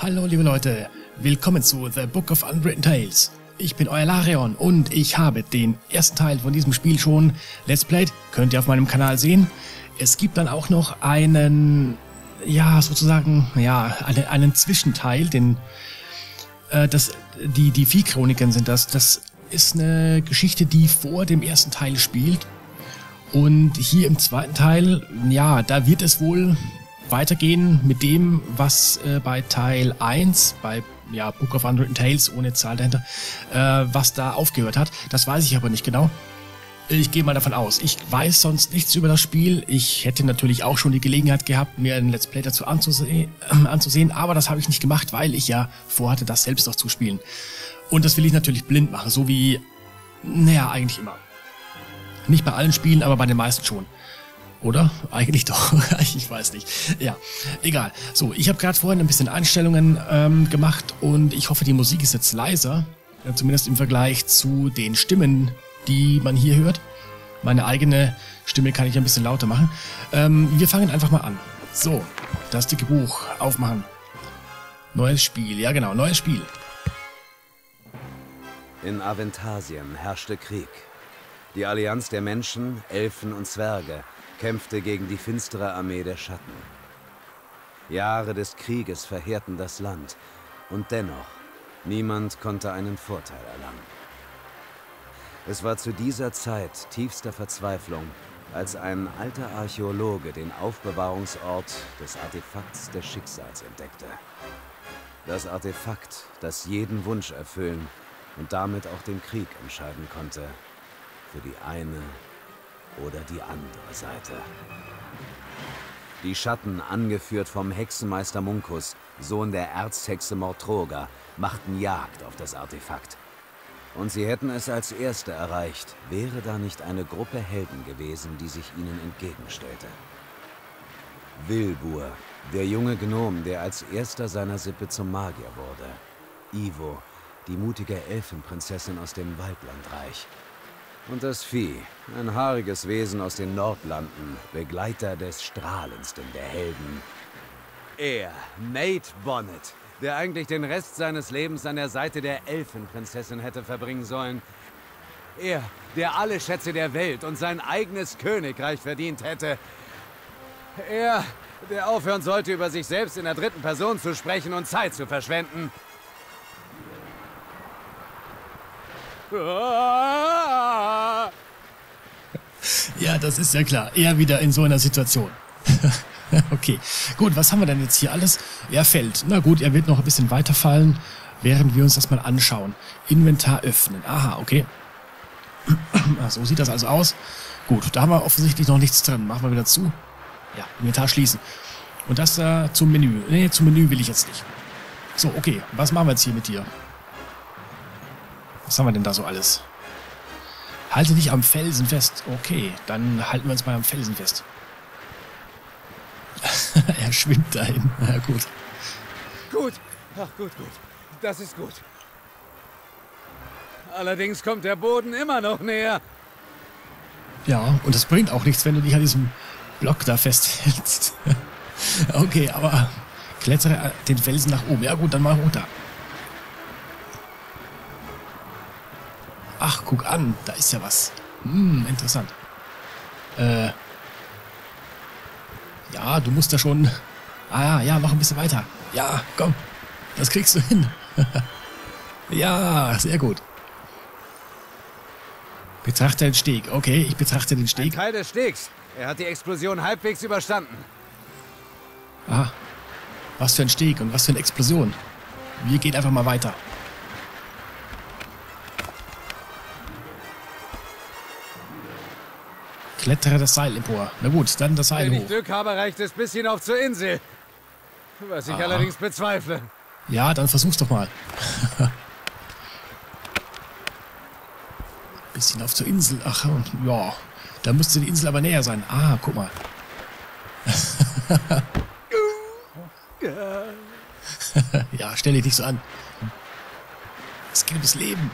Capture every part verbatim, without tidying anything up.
Hallo liebe Leute, willkommen zu The Book of Unwritten Tales. Ich bin euer Larion und ich habe den ersten Teil von diesem Spiel schon Let's Played, könnt ihr auf meinem Kanal sehen. Es gibt dann auch noch einen, ja sozusagen, ja einen, einen Zwischenteil, den, äh, das, die, die Vieh-Chroniken sind das. Das ist eine Geschichte, die vor dem ersten Teil spielt. Und hier im zweiten Teil, ja, da wird es wohl weitergehen mit dem, was äh, bei Teil eins, bei ja, Book of Unwritten Tales, ohne Zahl dahinter, äh, was da aufgehört hat. Das weiß ich aber nicht genau. Ich gehe mal davon aus. Ich weiß sonst nichts über das Spiel. Ich hätte natürlich auch schon die Gelegenheit gehabt, mir ein Let's Play dazu anzusehen, äh, anzusehen aber das habe ich nicht gemacht, weil ich ja vorhatte, das selbst noch zu spielen. Und das will ich natürlich blind machen, so wie, naja, eigentlich immer. Nicht bei allen Spielen, aber bei den meisten schon. Oder? Eigentlich doch. Ich weiß nicht. Ja, egal. So, ich habe gerade vorhin ein bisschen Einstellungen ähm, gemacht und ich hoffe, die Musik ist jetzt leiser. Ja, zumindest im Vergleich zu den Stimmen, die man hier hört. Meine eigene Stimme kann ich ein bisschen lauter machen. Ähm, wir fangen einfach mal an. So, das dicke Buch. Aufmachen. Neues Spiel. Ja genau, neues Spiel. In Aventasien herrschte Krieg. Die Allianz der Menschen, Elfen und Zwerge kämpfte gegen die finstere Armee der Schatten. Jahre des Krieges verheerten das Land und dennoch, niemand konnte einen Vorteil erlangen. Es war zu dieser Zeit tiefster Verzweiflung, als ein alter Archäologe den Aufbewahrungsort des Artefakts des Schicksals entdeckte. Das Artefakt, das jeden Wunsch erfüllen und damit auch den Krieg entscheiden konnte, für die eine oder die andere Seite. Die Schatten, angeführt vom Hexenmeister Munkus, Sohn der Erzhexe Mortroga, machten Jagd auf das Artefakt. Und sie hätten es als Erste erreicht, wäre da nicht eine Gruppe Helden gewesen, die sich ihnen entgegenstellte. Wilbur, der junge Gnom, der als Erster seiner Sippe zum Magier wurde. Ivo, die mutige Elfenprinzessin aus dem Waldlandreich. Und das Vieh, ein haariges Wesen aus den Nordlanden, Begleiter des strahlendsten der Helden. Er, Nate Bonnet, der eigentlich den Rest seines Lebens an der Seite der Elfenprinzessin hätte verbringen sollen. Er, der alle Schätze der Welt und sein eigenes Königreich verdient hätte. Er, der aufhören sollte, über sich selbst in der dritten Person zu sprechen und Zeit zu verschwenden. Ja, das ist ja klar. Er wieder in so einer Situation. Okay, gut, was haben wir denn jetzt hier alles? Er fällt. Na gut, er wird noch ein bisschen weiterfallen, während wir uns das mal anschauen. Inventar öffnen. Aha, okay. So sieht das also aus. Gut, da haben wir offensichtlich noch nichts drin. Machen wir wieder zu. Ja, Inventar schließen. Und das äh, zum Menü. Nee, zum Menü will ich jetzt nicht. So, okay, was machen wir jetzt hier mit dir? Was haben wir denn da so alles? Halte dich am Felsen fest. Okay, dann halten wir uns mal am Felsen fest. Er schwimmt dahin. Na gut. Gut. Ach, gut, gut. Das ist gut. Allerdings kommt der Boden immer noch näher. Ja, und das bringt auch nichts, wenn du dich an diesem Block da festhältst. Okay, aber klettere den Felsen nach oben. Ja gut, dann mal runter. Ach, guck an, da ist ja was. Hm, interessant. Äh. Ja, du musst da schon... Ah, ja, mach ein bisschen weiter. Ja, komm. Das kriegst du hin. Ja, sehr gut. Betrachte den Steg. Okay, ich betrachte den Steg. Ein Teil des Stegs. Er hat die Explosion halbwegs überstanden. Ah. Was für ein Steg und was für eine Explosion. Wir gehen einfach mal weiter. Klettere das Seil empor. Na gut, dann das Seil hoch. Wenn ich Glück habe, reicht es bis hinauf zur Insel. Was ich Aha. allerdings bezweifle. Ja, dann versuch's doch mal. Bis hinauf zur Insel. Ach, ja. Da müsste die Insel aber näher sein. Ah, guck mal. Ja, stell dich nicht so an. Es geht ums Leben.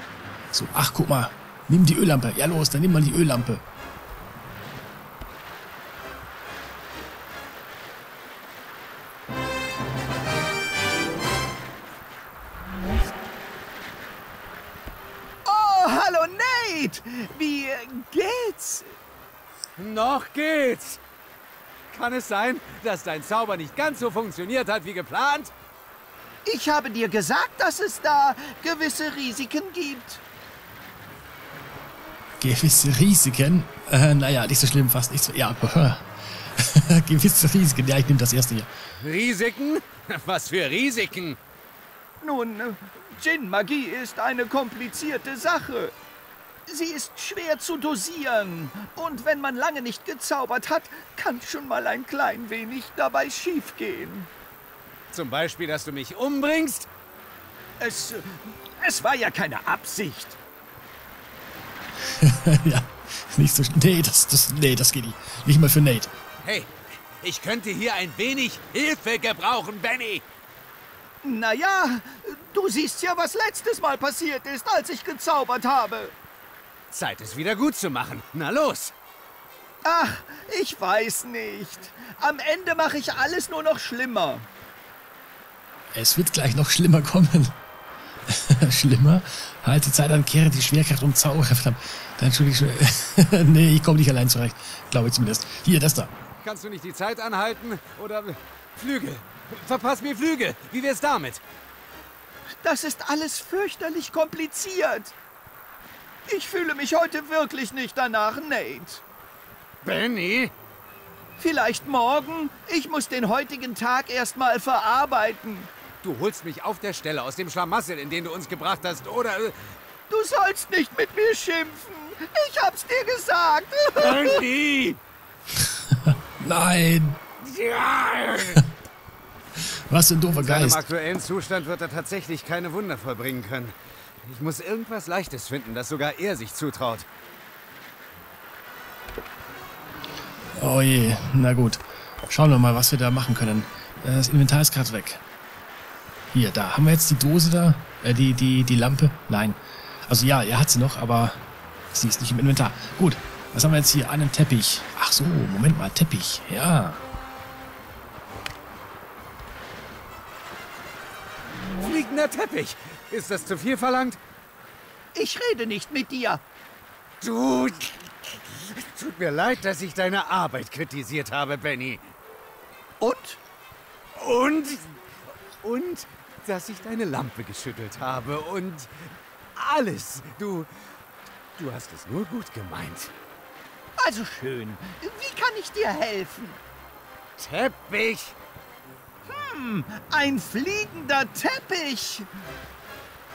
So, ach, guck mal. Nimm die Öllampe. Ja, los, dann nimm mal die Öllampe. Abend. Wie geht's? Noch geht's. Kann es sein, dass dein Zauber nicht ganz so funktioniert hat wie geplant? Ich habe dir gesagt, dass es da gewisse Risiken gibt. Gewisse Risiken? Äh, naja, nicht so schlimm, fast nicht so... Ja, gewisse Risiken. Ja, ich nehme das erste hier. Risiken? Was für Risiken? Nun, Djinn-Magie ist eine komplizierte Sache. Sie ist schwer zu dosieren. Und wenn man lange nicht gezaubert hat, kann schon mal ein klein wenig dabei schiefgehen. Zum Beispiel, dass du mich umbringst? Es, es war ja keine Absicht. Ja, nicht so schnell. Nee, das, das, nee, das geht nicht. Nicht mal für Nate. Hey, ich könnte hier ein wenig Hilfe gebrauchen, Benny. Naja, du siehst ja, was letztes Mal passiert ist, als ich gezaubert habe. Zeit, es wieder gut zu machen. Na los! Ach, ich weiß nicht. Am Ende mache ich alles nur noch schlimmer. Es wird gleich noch schlimmer kommen. Schlimmer? Halte Zeit an, kehre die Schwerkraft um Zauber. Verdammt. Dann entschuldige ich schon. Nee, ich komme nicht allein zurecht. Glaube ich zumindest. Hier, das da. Kannst du nicht die Zeit anhalten? Oder Flüge. Verpass mir Flüge. Wie wär's damit? Das ist alles fürchterlich kompliziert. Ich fühle mich heute wirklich nicht danach, Nate. Benny? Vielleicht morgen? Ich muss den heutigen Tag erstmal verarbeiten. Du holst mich auf der Stelle aus dem Schlamassel, in den du uns gebracht hast, oder... Du sollst nicht mit mir schimpfen. Ich hab's dir gesagt. Benny! Nein. Was ein doofer Geist. In seinem aktuellen Zustand wird er tatsächlich keine Wunder vollbringen können. Ich muss irgendwas Leichtes finden, das sogar er sich zutraut. Oh je, na gut. Schauen wir mal, was wir da machen können. Das Inventar ist gerade weg. Hier, da. Haben wir jetzt die Dose da? Äh, die, die, die Lampe? Nein. Also ja, er hat sie noch, aber sie ist nicht im Inventar. Gut, was haben wir jetzt hier? Einen Teppich. Ach so, Moment mal, Teppich. Ja. Fliegender Teppich. Ist das zu viel verlangt? Ich rede nicht mit dir. Du... Tut mir leid, dass ich deine Arbeit kritisiert habe, Benny. Und? Und? Und, dass ich deine Lampe geschüttelt habe und... Alles. Du... Du hast es nur gut gemeint. Also schön. Wie kann ich dir helfen? Teppich. Hm, ein fliegender Teppich.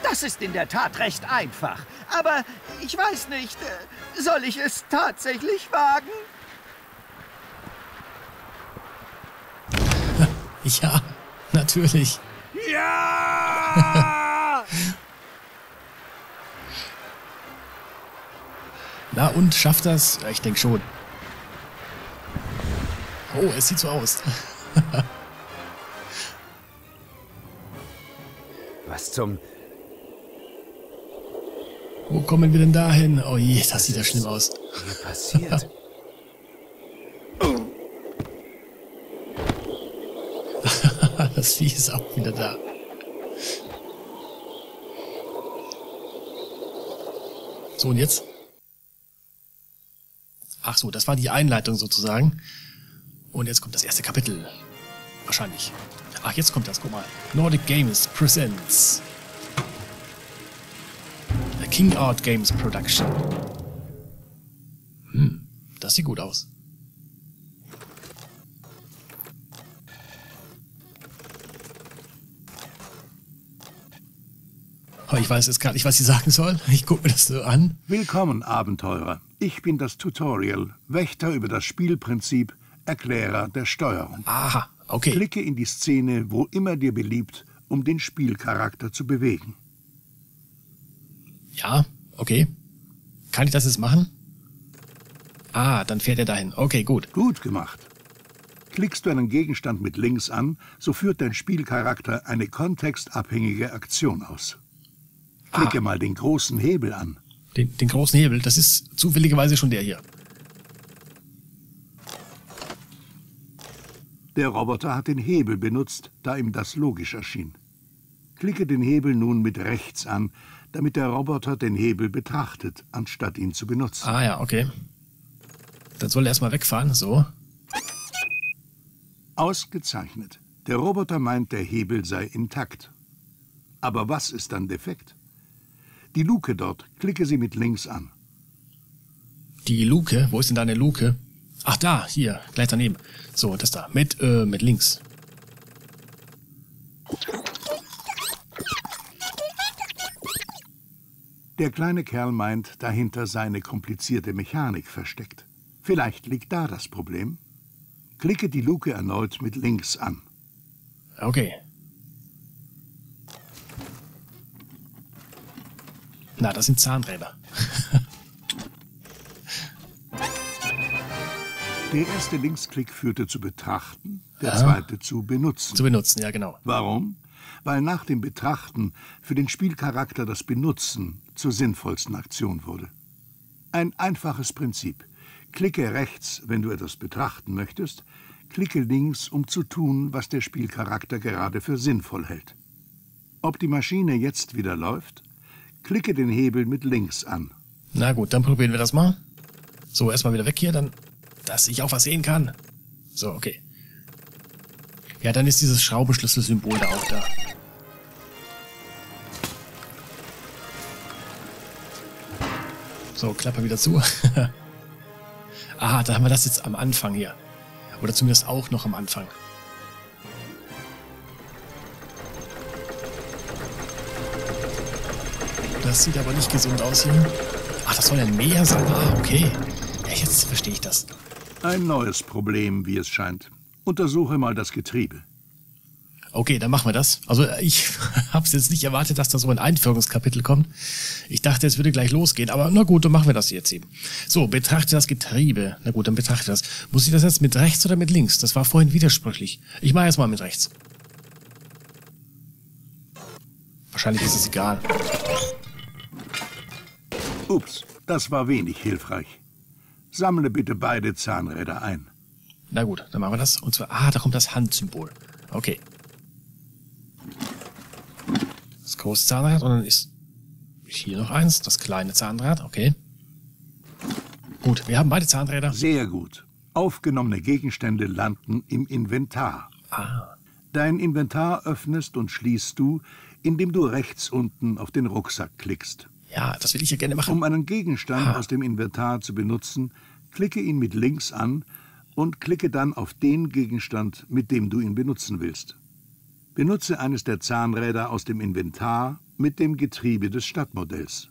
Das ist in der Tat recht einfach. Aber ich weiß nicht, soll ich es tatsächlich wagen? Ja, natürlich. Ja! Na und, schafft das? Ich denke schon. Oh, es sieht so aus. Was zum... Wo kommen wir denn da hin? Oh je, das sieht ja schlimm aus. Was passiert? Das Vieh ist auch wieder da. So, und jetzt? Ach so, das war die Einleitung sozusagen. Und jetzt kommt das erste Kapitel. Wahrscheinlich. Ach, jetzt kommt das, guck mal. Nordic Games presents... King Art Games Production. Hm, das sieht gut aus. Oh, ich weiß jetzt gar nicht, was ich sagen soll. Ich gucke mir das so an. Willkommen, Abenteurer. Ich bin das Tutorial, Wächter über das Spielprinzip, Erklärer der Steuerung. Aha, okay. Klicke in die Szene, wo immer dir beliebt, um den Spielcharakter zu bewegen. Ja, okay. Kann ich das jetzt machen? Ah, dann fährt er dahin. Okay, gut. Gut gemacht. Klickst du einen Gegenstand mit links an, so führt dein Spielcharakter eine kontextabhängige Aktion aus. Klicke ah. mal den großen Hebel an. Den, den großen Hebel? Das ist zufälligerweise schon der hier. Der Roboter hat den Hebel benutzt, da ihm das logisch erschien. Klicke den Hebel nun mit rechts an, damit der Roboter den Hebel betrachtet, anstatt ihn zu benutzen. Ah ja, okay. Dann soll er erstmal wegfahren, so. Ausgezeichnet. Der Roboter meint, der Hebel sei intakt. Aber was ist dann defekt? Die Luke dort, klicke sie mit links an. Die Luke? Wo ist denn da eine Luke? Ach da, hier, gleich daneben. So, das da, mit, äh, mit links. Der kleine Kerl meint, dahinter sei eine komplizierte Mechanik versteckt. Vielleicht liegt da das Problem. Klicke die Luke erneut mit links an. Okay. Na, das sind Zahnräder. Der erste Linksklick führte zu betrachten, der ah. zweite zu benutzen. Zu benutzen, ja genau. Warum? Weil nach dem Betrachten für den Spielcharakter das Benutzen zur sinnvollsten Aktion wurde. Ein einfaches Prinzip. Klicke rechts, wenn du etwas betrachten möchtest, klicke links, um zu tun, was der Spielcharakter gerade für sinnvoll hält. Ob die Maschine jetzt wieder läuft? Klicke den Hebel mit links an. Na gut, dann probieren wir das mal. So, erstmal wieder weg hier, dann, dass ich auch was sehen kann. So, okay. Ja, dann ist dieses Schraubenschlüssel-Symbol da auch da. So, Klappe wieder zu. Aha, da haben wir das jetzt am Anfang hier. Oder zumindest auch noch am Anfang. Das sieht aber nicht gesund aus hier. Ach, das soll ein Meer sein. Ah, okay. Ja, jetzt verstehe ich das. Ein neues Problem, wie es scheint. Untersuche mal das Getriebe. Okay, dann machen wir das. Also ich habe es jetzt nicht erwartet, dass da so ein Einführungskapitel kommt. Ich dachte, es würde gleich losgehen. Aber na gut, dann machen wir das jetzt eben. So, betrachte das Getriebe. Na gut, dann betrachte das. Muss ich das jetzt mit rechts oder mit links? Das war vorhin widersprüchlich. Ich mache jetzt mal mit rechts. Wahrscheinlich ist es egal. Ups, das war wenig hilfreich. Sammle bitte beide Zahnräder ein. Na gut, dann machen wir das. Und zwar, ah, da kommt das Handsymbol. Okay. Das große Zahnrad und dann ist hier noch eins, das kleine Zahnrad. Okay. Gut, wir haben beide Zahnräder. Sehr gut. Aufgenommene Gegenstände landen im Inventar. Ah. Dein Inventar öffnest und schließt du, indem du rechts unten auf den Rucksack klickst. Ja, das will ich ja gerne machen. Um einen Gegenstand ah. aus dem Inventar zu benutzen, klicke ihn mit links an und klicke dann auf den Gegenstand, mit dem du ihn benutzen willst. Benutze eines der Zahnräder aus dem Inventar mit dem Getriebe des Stadtmodells.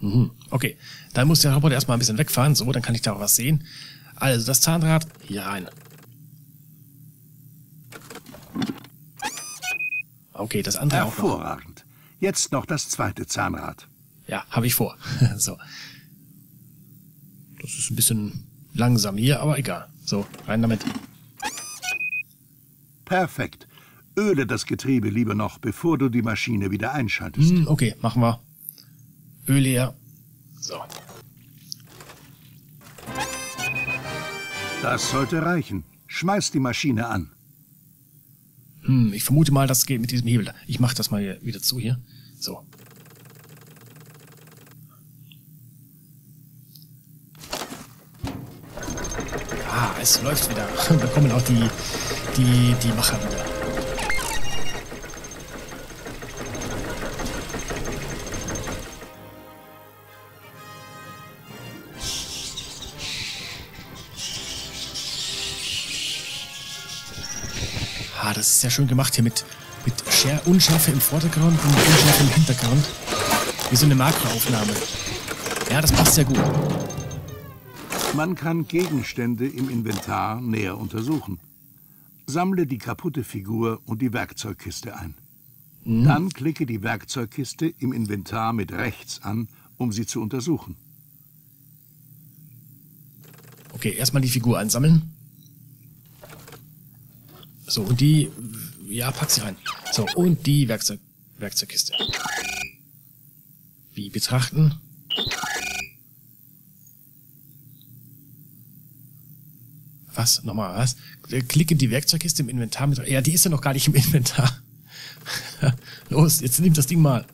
Mhm. Okay, dann muss der Roboter erstmal ein bisschen wegfahren, so, dann kann ich da auch was sehen. Also das Zahnrad hier rein. Okay, das andere auch noch. Hervorragend. Jetzt noch das zweite Zahnrad. Ja, habe ich vor. So. Das ist ein bisschen langsam hier, aber egal. So, rein damit. Perfekt. Öle das Getriebe lieber noch, bevor du die Maschine wieder einschaltest. Hm, okay, machen wir. Öle her. So. Das sollte reichen. Schmeiß die Maschine an. Hm, ich vermute mal, das geht mit diesem Hebel. Ich mache das mal hier wieder zu hier. So. Ah, es läuft wieder. Da kommen auch die, die, die Macher wieder. Ah, das ist ja schön gemacht hier mit, mit Scher Unschärfe im Vordergrund und Unschärfe im Hintergrund. Wie so eine Makroaufnahme. Ja, das passt sehr gut. Man kann Gegenstände im Inventar näher untersuchen. Sammle die kaputte Figur und die Werkzeugkiste ein. Mhm. Dann klicke die Werkzeugkiste im Inventar mit rechts an, um sie zu untersuchen. Okay, erstmal die Figur einsammeln. So, und die... Ja, pack sie rein. So, und die Werkzeug, Werkzeugkiste. Wie betrachten... Was? Nochmal was? Klick in die Werkzeugkiste im Inventar mit... Ja, die ist ja noch gar nicht im Inventar. Los, jetzt nimm das Ding mal.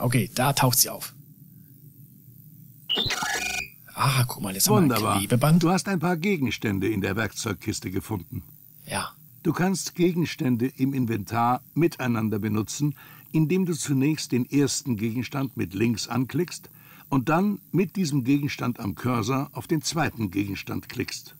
Okay, da taucht sie auf. Ah, guck mal, jetzt haben wir ein Klebeband. Du hast ein paar Gegenstände in der Werkzeugkiste gefunden. Ja. Du kannst Gegenstände im Inventar miteinander benutzen, indem du zunächst den ersten Gegenstand mit links anklickst und dann mit diesem Gegenstand am Cursor auf den zweiten Gegenstand klickst.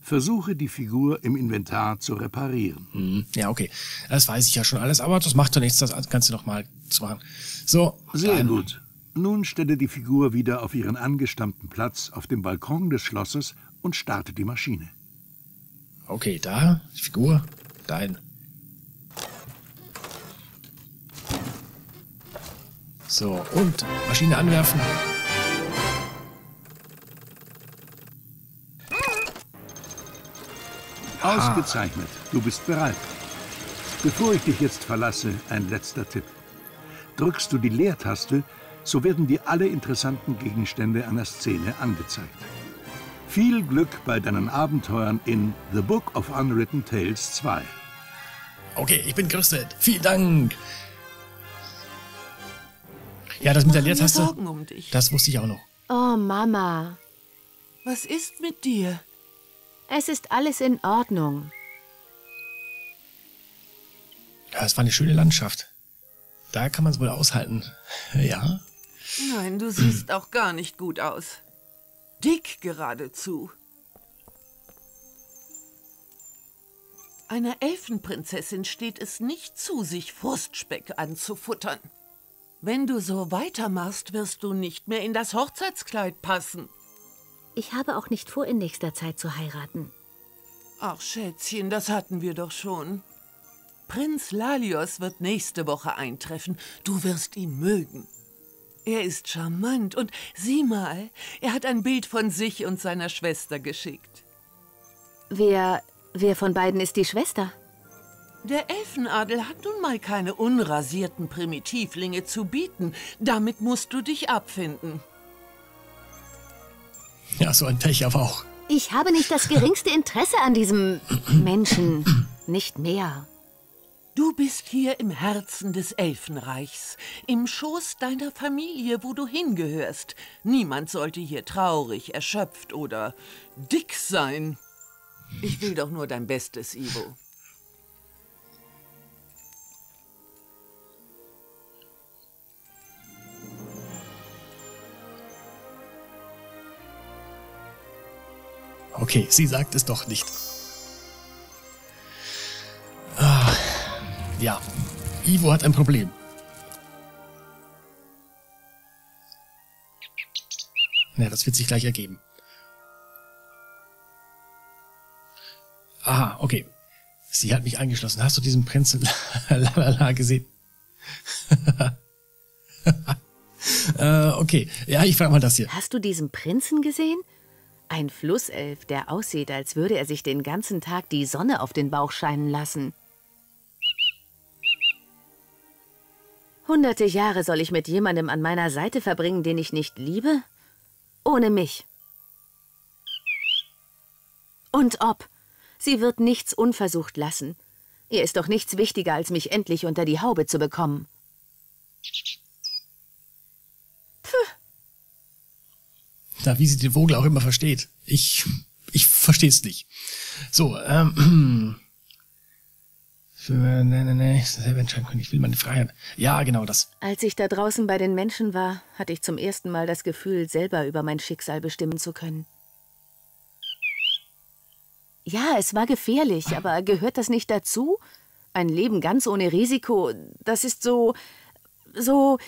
Versuche, die Figur im Inventar zu reparieren. Hm. Ja, okay. Das weiß ich ja schon alles, aber das macht doch nichts, das Ganze nochmal zu machen. So, sehr dann. Gut. Nun stelle die Figur wieder auf ihren angestammten Platz auf dem Balkon des Schlosses und starte die Maschine. Okay, da, die Figur, dahin. So, und Maschine anwerfen. Ausgezeichnet, du bist bereit. Bevor ich dich jetzt verlasse, ein letzter Tipp. Drückst du die Leertaste, so werden dir alle interessanten Gegenstände einer Szene angezeigt. Viel Glück bei deinen Abenteuern in The Book of Unwritten Tales zwei. Okay, ich bin gerüstet. Vielen Dank. Ja, das mit der Leertaste, Sorgen um dich. Das wusste ich auch noch. Oh, Mama. Was ist mit dir? Es ist alles in Ordnung. Ja, das war eine schöne Landschaft. Da kann man es wohl aushalten. Ja. Nein, du siehst auch gar nicht gut aus. Dick geradezu. Einer Elfenprinzessin steht es nicht zu, sich Frostspeck anzufuttern. Wenn du so weitermachst, wirst du nicht mehr in das Hochzeitskleid passen. Ich habe auch nicht vor, in nächster Zeit zu heiraten. Ach, Schätzchen, das hatten wir doch schon. Prinz Lalios wird nächste Woche eintreffen. Du wirst ihn mögen. Er ist charmant und sieh mal, er hat ein Bild von sich und seiner Schwester geschickt. Wer, wer von beiden ist die Schwester? Der Elfenadel hat nun mal keine unrasierten Primitivlinge zu bieten. Damit musst du dich abfinden. Ja, so ein Pech aber auch. Ich habe nicht das geringste Interesse an diesem Menschen. Nicht mehr. Du bist hier im Herzen des Elfenreichs. Im Schoß deiner Familie, wo du hingehörst. Niemand sollte hier traurig, erschöpft oder dick sein. Ich will doch nur dein Bestes, Ivo. Okay, sie sagt es doch nicht. Ah, ja, Ivo hat ein Problem. Na, ja, das wird sich gleich ergeben. Aha, okay. Sie hat mich eingeschlossen. Hast du diesen Prinzen Lalala gesehen? äh, okay, ja, ich frage mal das hier. Hast du diesen Prinzen gesehen? Ein Flusself, der aussieht, als würde er sich den ganzen Tag die Sonne auf den Bauch scheinen lassen. Hunderte Jahre soll ich mit jemandem an meiner Seite verbringen, den ich nicht liebe? Ohne mich. Und ob. Sie wird nichts unversucht lassen. Ihr ist doch nichts wichtiger, als mich endlich unter die Haube zu bekommen. Puh. Na, wie sie den Vogel auch immer versteht. Ich, ich verstehe es nicht. So, ähm, für, ne, ne, ne, selber entscheiden können. Ich will meine Freiheit. Ja, genau das. Als ich da draußen bei den Menschen war, hatte ich zum ersten Mal das Gefühl, selber über mein Schicksal bestimmen zu können. Ja, es war gefährlich, aber gehört das nicht dazu? Ein Leben ganz ohne Risiko, das ist so, so...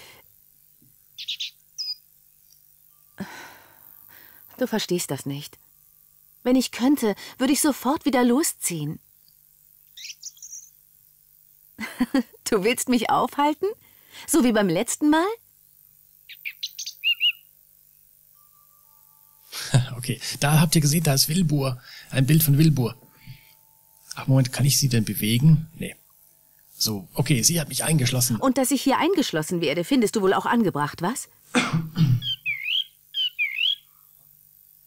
Du verstehst das nicht. Wenn ich könnte, würde ich sofort wieder losziehen. Du willst mich aufhalten? So wie beim letzten Mal? Okay, da habt ihr gesehen, da ist Wilbur. Ein Bild von Wilbur. Ach, Moment, kann ich sie denn bewegen? Nee. So, okay, sie hat mich eingeschlossen. Und dass ich hier eingeschlossen werde, findest du wohl auch angebracht, was?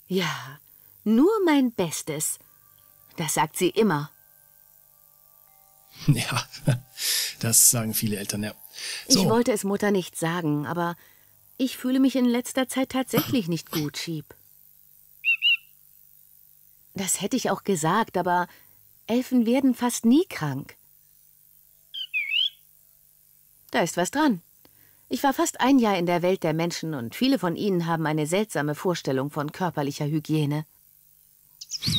Ja, nur mein Bestes. Das sagt sie immer. Ja, das sagen viele Eltern, ja. So. Ich wollte es Mutter nicht sagen, aber ich fühle mich in letzter Zeit tatsächlich nicht gut, Sheep. Das hätte ich auch gesagt, aber Elfen werden fast nie krank. Da ist was dran. Ich war fast ein Jahr in der Welt der Menschen und viele von ihnen haben eine seltsame Vorstellung von körperlicher Hygiene.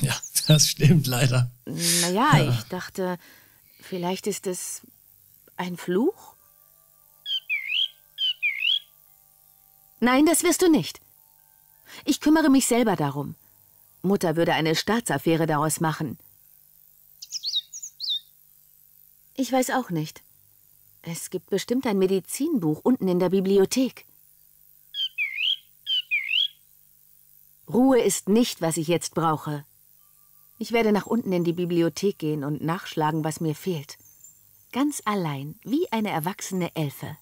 Ja, das stimmt leider. Naja, ja. Ich dachte, vielleicht ist es ein Fluch? Nein, das wirst du nicht. Ich kümmere mich selber darum. Mutter würde eine Staatsaffäre daraus machen. Ich weiß auch nicht. Es gibt bestimmt ein Medizinbuch unten in der Bibliothek. Ruhe ist nicht, was ich jetzt brauche. Ich werde nach unten in die Bibliothek gehen und nachschlagen, was mir fehlt. Ganz allein, wie eine erwachsene Elfe.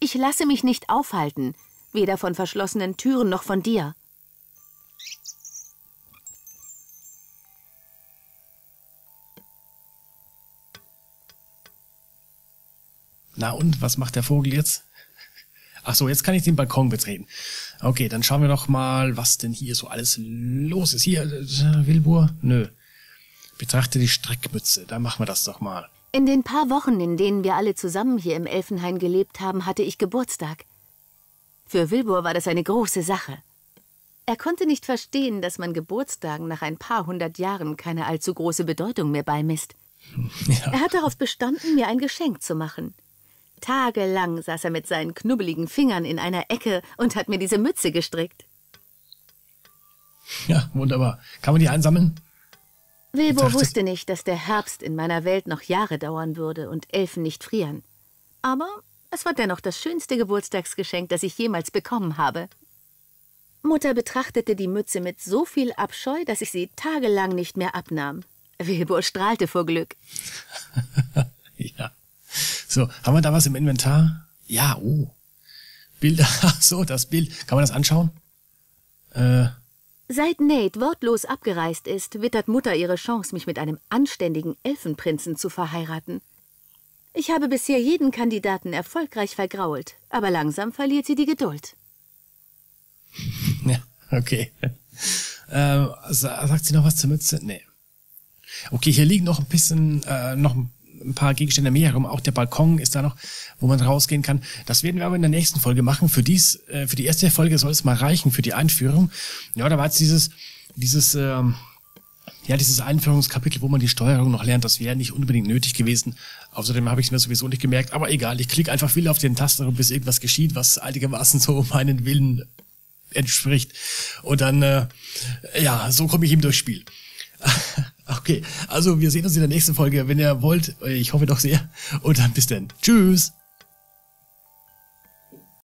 Ich lasse mich nicht aufhalten, weder von verschlossenen Türen noch von dir. Na und, was macht der Vogel jetzt? Ach so, jetzt kann ich den Balkon betreten. Okay, dann schauen wir doch mal, was denn hier so alles los ist. Hier, Wilbur? Nö. Betrachte die Strickmütze, dann machen wir das doch mal. In den paar Wochen, in denen wir alle zusammen hier im Elfenhain gelebt haben, hatte ich Geburtstag. Für Wilbur war das eine große Sache. Er konnte nicht verstehen, dass man Geburtstagen nach ein paar hundert Jahren keine allzu große Bedeutung mehr beimisst. Ja. Er hat darauf bestanden, mir ein Geschenk zu machen. Tagelang saß er mit seinen knubbeligen Fingern in einer Ecke und hat mir diese Mütze gestrickt. Ja, wunderbar. Kann man die einsammeln? Wilbur wusste nicht, dass der Herbst in meiner Welt noch Jahre dauern würde und Elfen nicht frieren. Aber es war dennoch das schönste Geburtstagsgeschenk, das ich jemals bekommen habe. Mutter betrachtete die Mütze mit so viel Abscheu, dass ich sie tagelang nicht mehr abnahm. Wilbur strahlte vor Glück. Ja. So, haben wir da was im Inventar? Ja, oh. Bilder, ach so, das Bild. Kann man das anschauen? Äh... Seit Nate wortlos abgereist ist, wittert Mutter ihre Chance, mich mit einem anständigen Elfenprinzen zu verheiraten. Ich habe bisher jeden Kandidaten erfolgreich vergrault, aber langsam verliert sie die Geduld. Ja, okay. Äh, sagt sie noch was zur Mütze? Nee. Okay, hier liegen noch ein bisschen, äh, noch ein paar Gegenstände mehr herum. Auch der Balkon ist da noch, wo man rausgehen kann. Das werden wir aber in der nächsten Folge machen. Für dies, äh, für die erste Folge soll es mal reichen, für die Einführung. Ja, da war jetzt dieses, dieses, ähm, ja, dieses Einführungskapitel, wo man die Steuerung noch lernt, das wäre nicht unbedingt nötig gewesen. Außerdem habe ich es mir sowieso nicht gemerkt. Aber egal, ich klicke einfach wild auf den Taster, bis irgendwas geschieht, was einigermaßen so meinen Willen entspricht. Und dann, äh, ja, so komme ich ihm durchs Spiel. Okay, also wir sehen uns in der nächsten Folge, wenn ihr wollt. Ich hoffe doch sehr. Und dann bis dann. Tschüss!